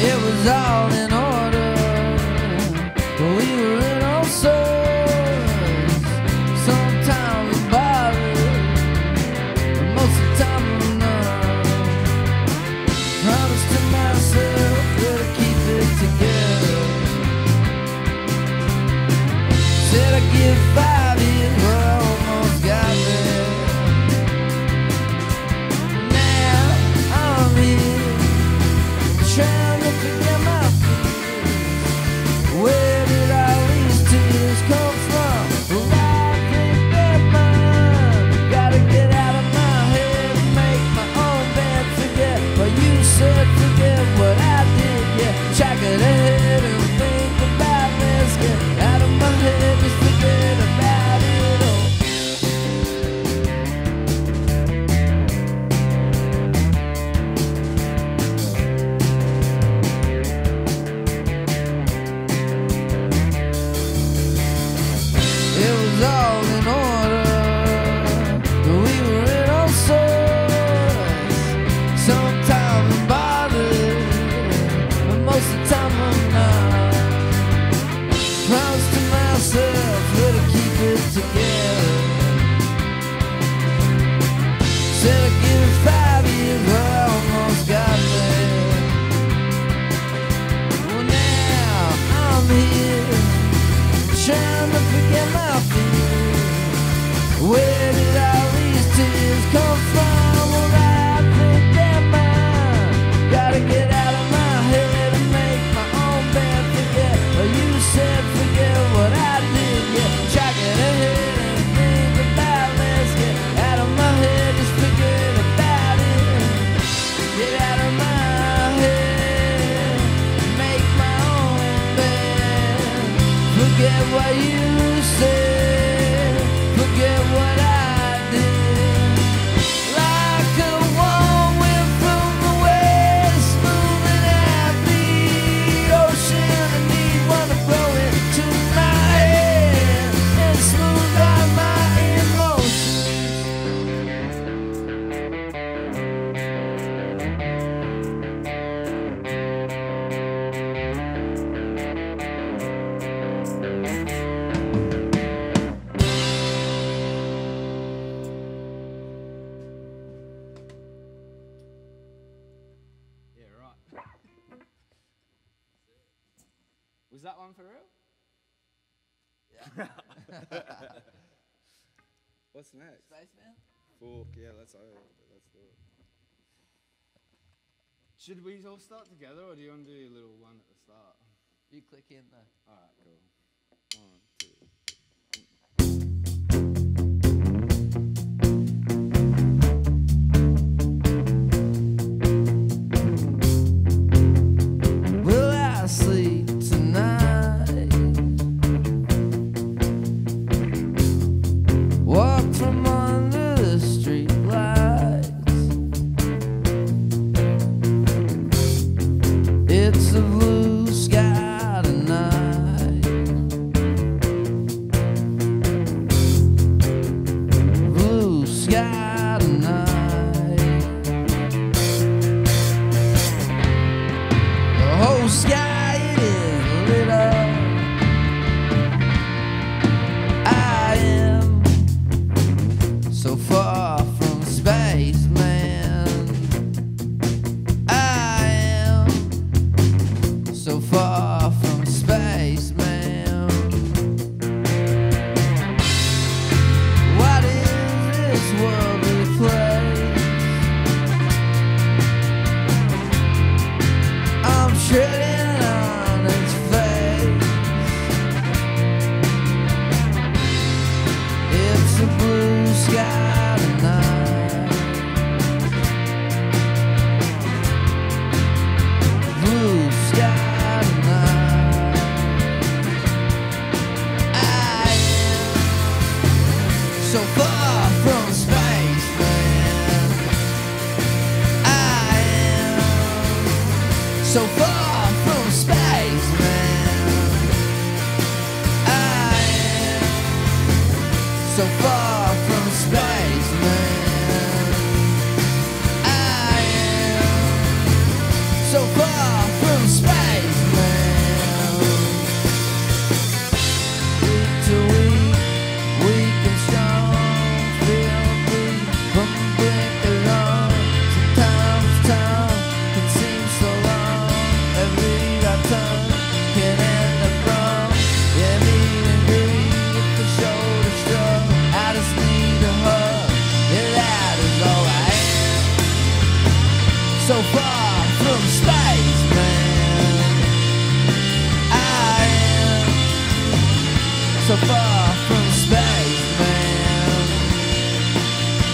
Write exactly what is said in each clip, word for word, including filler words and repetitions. It was all in order. We were in all sorts. Sometimes we bothered, most of the time we were not. Promised to myself that I'd keep it together. Said I'd give five years, but I almost got there. Now I'm here trying. Trying to forget my fears. Where did all these tears come from? Well, I think they're mine. Gotta get out of my head and make my own bed. Forget what you said, forget what I did. Yeah, try to get ahead and think about this. Get out of my head, just forget about it. Get out of my head, make my own bed. Forget what you said, forget what I did. Like a warm wind from the west, moving at the ocean. I need one to blow into my head and smooth out my Was that one for real? Yeah. What's next? Spaceman? Fork, yeah, let's do it. Should we all start together, or do you want to do a little one at the start? You click in though. Alright, cool. One, two. So far from space, man, I am. So far from space, man, I am. So far from space. so far from spaceman.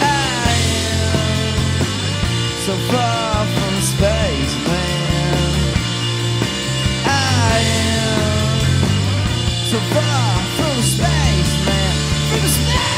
I am so far from spaceman. I am so far from spaceman. From space.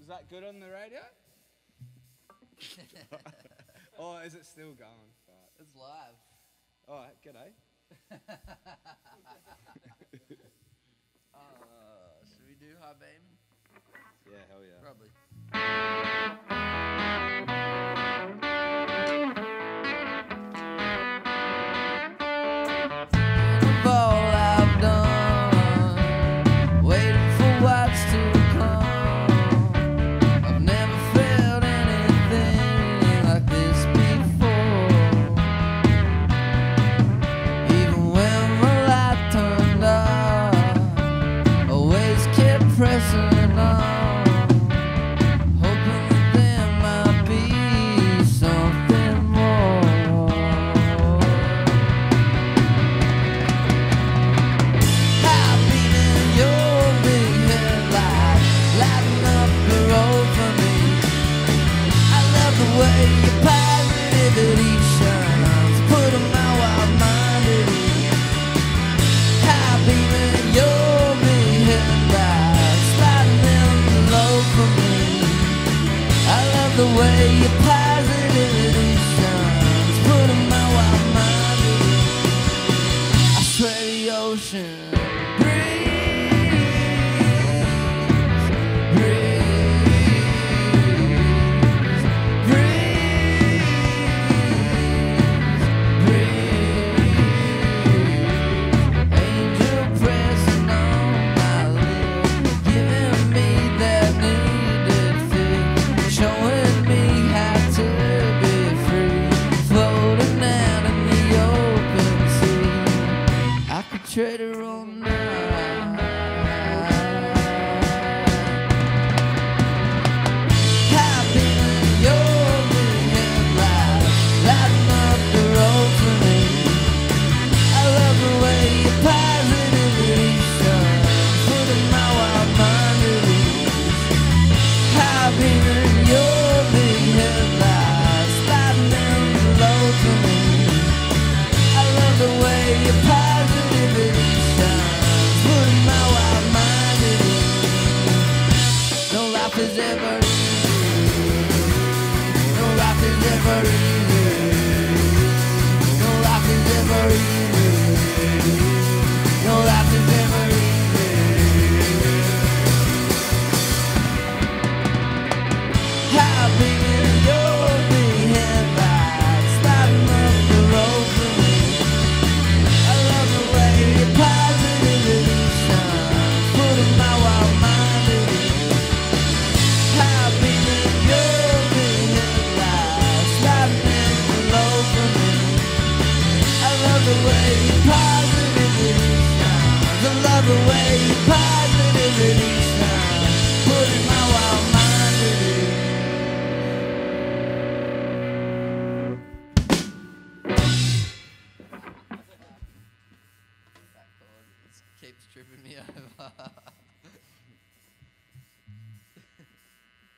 Is that good on the radio? Or is it still going? It's live. All right, g'day. uh, should we do High Beam? Yeah, hell yeah. Probably. Of all I've done, waiting for what's to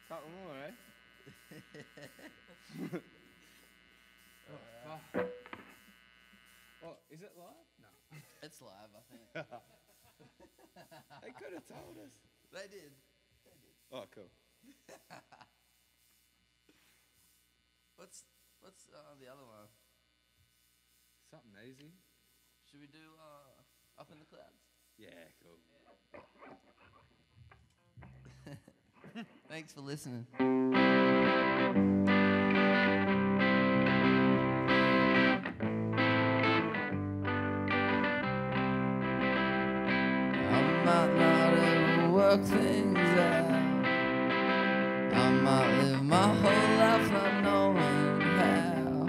couple more, eh? Oh. Oh, is it live? No. It's live, I think. They could have told us. They did. They did. Oh, cool. What's what's uh, the other one? Something easy. Should we do uh, Up in the Clouds? Yeah, cool. Yeah. Thanks for listening. I might not ever work things out. I might live my whole life not knowing how.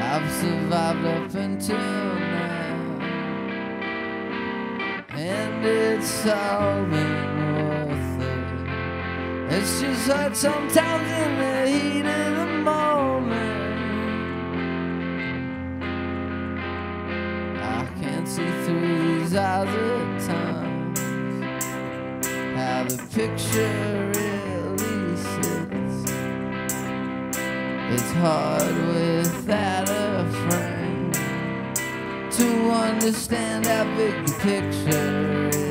I've survived up until now, and it's all been worth it. It's just hard sometimes in the heat of the moment. I can't see through other times how the picture really sits. It's hard without a frame to understand how big the picture is.